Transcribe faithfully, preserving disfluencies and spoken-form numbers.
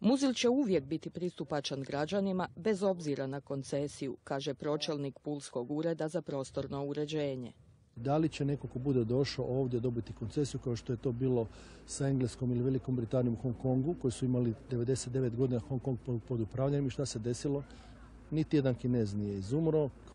Muzil će uvijek biti pristupačan građanima bez obzira na koncesiju, kaže pročelnik Pulskog ureda za prostorno uređenje. Da li će neko ko bude došao ovdje dobiti koncesiju, kao što je to bilo sa Engleskom ili Velikom Britanijom u Hong Kongu, koji su imali devedeset devet godina Hong Kong pod upravljanjem, i šta se desilo? Niti jedan Kinez nije izumro.